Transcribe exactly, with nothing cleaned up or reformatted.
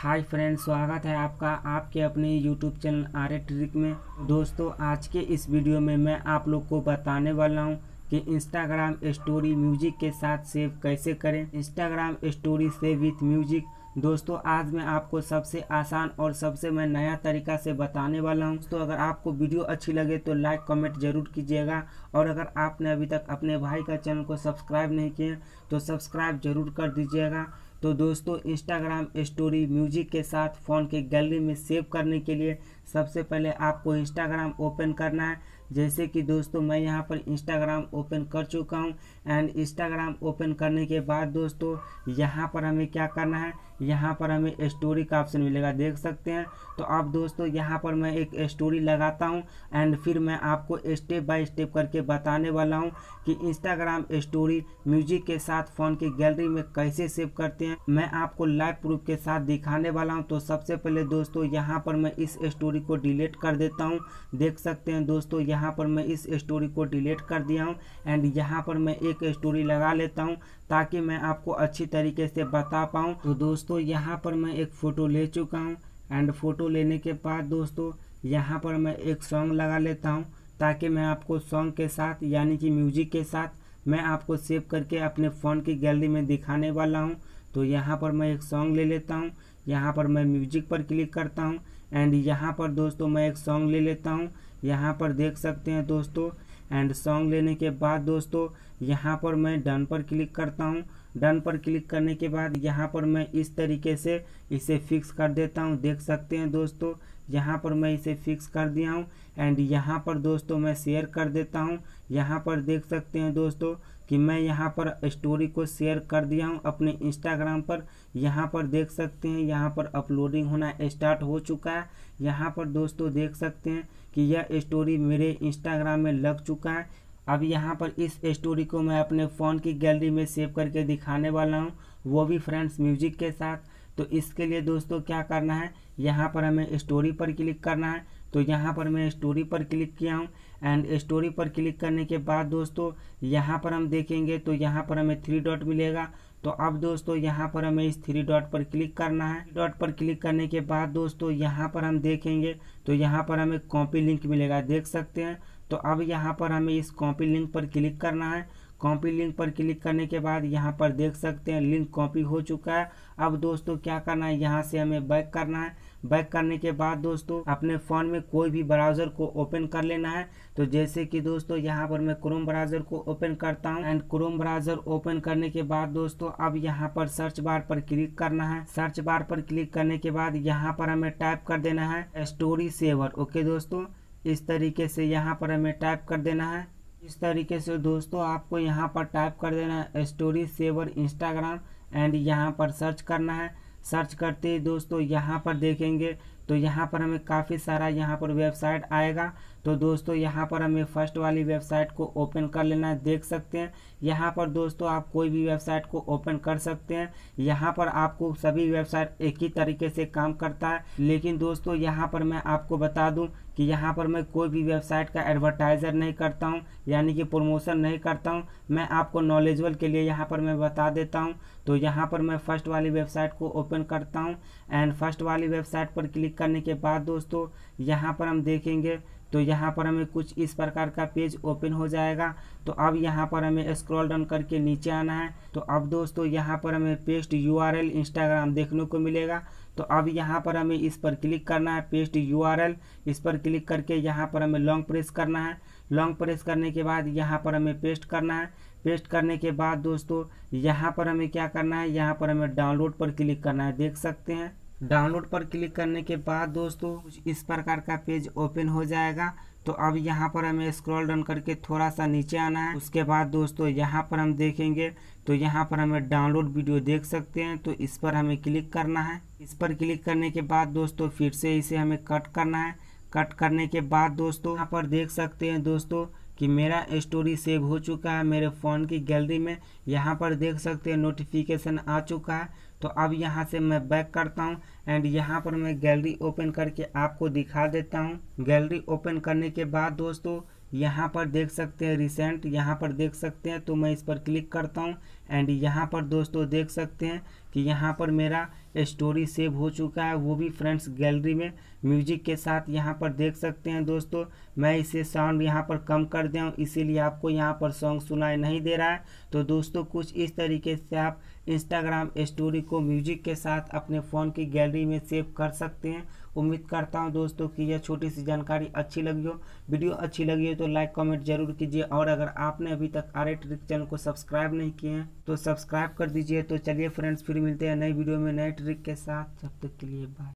Hi friends, स्वागत है आपका आपके अपने यूट्यूब चैनल आरए ट्रिक में। दोस्तों, आज के इस वीडियो में मैं आप लोग को बताने वाला हूं कि इंस्टाग्राम स्टोरी म्यूजिक के साथ सेव कैसे करें। Instagram story save with music. दोस्तों, आज मैं आपको सबसे आसान और सबसे मैं नया तरीका से बताने वाला हूं। तो अगर आपको वीडियो अच्छी लगे तो लाइक कमेंट जरूर कीजिएगा, और अगर आपने अभी तक अपने भाई का चैनल को सब्सक्राइब नहीं किया तो सब्सक्राइब जरूर कर दीजिएगा। तो दोस्तों, इंस्टाग्राम स्टोरी म्यूजिक के साथ फ़ोन के गैलरी में सेव करने के लिए सबसे पहले आपको इंस्टाग्राम ओपन करना है। जैसे कि दोस्तों, मैं यहां पर इंस्टाग्राम ओपन कर चुका हूं। एंड इंस्टाग्राम ओपन करने के बाद दोस्तों, यहां पर हमें क्या करना है, यहां पर हमें स्टोरी का ऑप्शन मिलेगा, देख सकते हैं। तो अब दोस्तों, यहां पर मैं एक स्टोरी लगाता हूं एंड फिर मैं आपको स्टेप बाय स्टेप करके बताने वाला हूं कि इंस्टाग्राम स्टोरी म्यूजिक के साथ फ़ोन की गैलरी में कैसे सेव करते हैं। मैं आपको लाइव प्रूफ के साथ दिखाने वाला हूँ। तो सबसे पहले दोस्तों, यहाँ पर मैं इस स्टोरी को डिलीट कर देता हूँ। देख सकते हैं दोस्तों, यहाँ पर मैं इस स्टोरी को डिलीट कर दिया हूँ। एंड यहाँ पर मैं एक स्टोरी लगा लेता हूँ ताकि मैं आपको अच्छी तरीके से बता पाऊँ। तो दोस्तों, यहाँ पर मैं एक फ़ोटो ले चुका हूँ। एंड फ़ोटो लेने के बाद दोस्तों, यहाँ पर मैं एक सॉन्ग लगा लेता हूँ ताकि मैं आपको सॉन्ग के साथ यानी कि म्यूजिक के साथ मैं आपको सेव करके अपने फ़ोन की गैलरी में दिखाने वाला हूँ। तो यहाँ पर मैं एक सॉन्ग ले लेता हूँ। यहाँ पर मैं म्यूजिक पर क्लिक करता हूँ। एंड यहाँ पर दोस्तों, मैं एक सॉन्ग ले लेता हूँ। यहाँ पर देख सकते हैं दोस्तों। एंड सॉन्ग लेने के बाद दोस्तों, यहाँ पर मैं डन पर क्लिक करता हूँ। डन पर क्लिक करने के बाद यहाँ पर मैं इस तरीके से इसे फिक्स कर देता हूँ। देख सकते हैं दोस्तों, यहाँ पर मैं इसे फिक्स कर दिया हूँ। एंड यहाँ पर दोस्तों, मैं शेयर कर देता हूँ। यहाँ पर देख सकते हैं दोस्तों कि मैं यहाँ पर स्टोरी को शेयर कर दिया हूँ अपने इंस्टाग्राम पर। यहाँ पर देख सकते हैं, यहाँ पर अपलोडिंग होना स्टार्ट हो चुका है। यहाँ पर दोस्तों, देख सकते हैं कि यह स्टोरी मेरे इंस्टाग्राम में लग चुका है। अब यहाँ पर इस स्टोरी को मैं अपने फ़ोन की गैलरी में सेव करके दिखाने वाला हूँ, वो भी फ्रेंड्स म्यूजिक के साथ। तो इसके लिए दोस्तों क्या करना है, यहाँ पर हमें स्टोरी पर क्लिक करना है। तो यहाँ पर मैं स्टोरी पर क्लिक किया हूँ। एंड स्टोरी पर क्लिक करने के बाद दोस्तों, यहाँ पर हम देखेंगे तो यहाँ पर हमें थ्री डॉट मिलेगा। तो अब दोस्तों, यहाँ पर हमें इस थ्री डॉट पर क्लिक करना है। डॉट पर क्लिक करने के बाद दोस्तों, यहाँ पर हम देखेंगे तो यहाँ पर हमें कॉपी लिंक मिलेगा, देख सकते हैं। तो अब यहाँ पर हमें इस कॉपी लिंक पर क्लिक करना है। कॉपी लिंक पर क्लिक करने के बाद यहाँ पर देख सकते हैं लिंक कॉपी हो चुका है। अब दोस्तों, क्या करना है, यहाँ से हमें बैक करना है। बैक करने के बाद दोस्तों, अपने फ़ोन में कोई भी ब्राउज़र को ओपन कर लेना है। तो जैसे कि दोस्तों, यहाँ पर मैं क्रोम ब्राउज़र को ओपन करता हूँ। एंड क्रोम ब्राउज़र ओपन करने के बाद दोस्तों, अब यहाँ पर सर्च बार पर क्लिक करना है। सर्च बार पर क्लिक करने के बाद यहाँ पर हमें टाइप कर देना है स्टोरी सेवर। ओके दोस्तों, इस तरीके से यहाँ पर हमें टाइप कर देना है। इस तरीके से दोस्तों, आपको यहाँ पर टाइप कर देना है स्टोरी सेवर इंस्टाग्राम। एंड यहाँ पर सर्च करना है। सर्च करते ही दोस्तों, यहाँ पर देखेंगे तो यहाँ पर हमें काफ़ी सारा यहाँ पर वेबसाइट आएगा। तो दोस्तों, यहाँ पर हमें फर्स्ट वाली वेबसाइट को ओपन कर लेना है, देख सकते हैं। यहाँ पर दोस्तों, आप कोई भी वेबसाइट को ओपन कर सकते हैं। यहाँ पर आपको सभी वेबसाइट एक ही तरीके से काम करता है। लेकिन दोस्तों, यहाँ पर मैं आपको बता दूँ कि यहाँ पर मैं कोई भी वेबसाइट का एडवर्टाइज़र नहीं करता हूँ, यानी कि प्रमोशन नहीं करता हूँ। मैं आपको नॉलेजबल के लिए यहाँ पर मैं बता देता हूँ। तो यहाँ पर मैं फ़र्स्ट वाली वेबसाइट को ओपन करता हूँ। एंड फर्स्ट वाली वेबसाइट पर क्लिक करने के बाद दोस्तों, यहाँ पर हम देखेंगे तो यहाँ पर हमें कुछ इस प्रकार का पेज ओपन हो जाएगा। तो अब यहाँ पर हमें स्क्रॉल डाउन करके नीचे आना है। तो अब दोस्तों, यहाँ पर हमें पेस्ट यूआरएल इंस्टाग्राम देखने को मिलेगा। तो अब यहाँ पर हमें इस पर क्लिक करना है, पेस्ट यूआरएल। इस पर क्लिक करके यहाँ पर हमें लॉन्ग प्रेस करना है। लॉन्ग प्रेस करने के बाद यहाँ पर हमें पेस्ट करना है। पेस्ट करने के बाद दोस्तों, यहाँ पर हमें क्या करना है, यहाँ पर हमें डाउनलोड पर क्लिक करना है, देख सकते हैं। डाउनलोड पर क्लिक करने के बाद दोस्तों, कुछ इस प्रकार का पेज ओपन हो जाएगा। तो अब यहाँ पर हमें स्क्रॉल डाउन करके थोड़ा सा नीचे आना है। उसके बाद दोस्तों, यहाँ पर हम देखेंगे तो यहाँ पर हमें डाउनलोड वीडियो देख सकते हैं। तो इस पर हमें क्लिक करना है। इस पर क्लिक करने के बाद दोस्तों, फिर से इसे हमें कट करना है। कट करने के बाद दोस्तों, यहाँ पर देख सकते हैं दोस्तों कि मेरा स्टोरी सेव हो चुका है मेरे फ़ोन की गैलरी में। यहाँ पर देख सकते हैं नोटिफिकेशन आ चुका है। तो अब यहाँ से मैं बैक करता हूँ। एंड यहाँ पर मैं गैलरी ओपन करके आपको दिखा देता हूँ। गैलरी ओपन करने के बाद दोस्तों, यहाँ पर देख सकते हैं रिसेंट, यहाँ पर देख सकते हैं। तो मैं इस पर क्लिक करता हूँ। एंड यहाँ पर दोस्तों देख सकते हैं कि यहाँ पर मेरा स्टोरी सेव हो चुका है, वो भी फ्रेंड्स गैलरी में म्यूजिक के साथ। यहाँ पर देख सकते हैं दोस्तों, मैं इसे साउंड यहाँ पर कम कर दें, इसीलिए आपको यहाँ पर सॉन्ग सुनाई नहीं दे रहा है। तो दोस्तों कुछ इस तरीके से आप इंस्टाग्राम स्टोरी को म्यूजिक के साथ अपने फ़ोन की गैलरी में सेव कर सकते हैं। उम्मीद करता हूं दोस्तों कि यह छोटी सी जानकारी अच्छी लगी हो। वीडियो अच्छी लगी हो तो लाइक कमेंट जरूर कीजिए, और अगर आपने अभी तक आरए ट्रिक चैनल को सब्सक्राइब नहीं किए हैं तो सब्सक्राइब कर दीजिए। तो चलिए फ्रेंड्स, फिर मिलते हैं नई वीडियो में नए ट्रिक के साथ। तब तक के लिए बाय।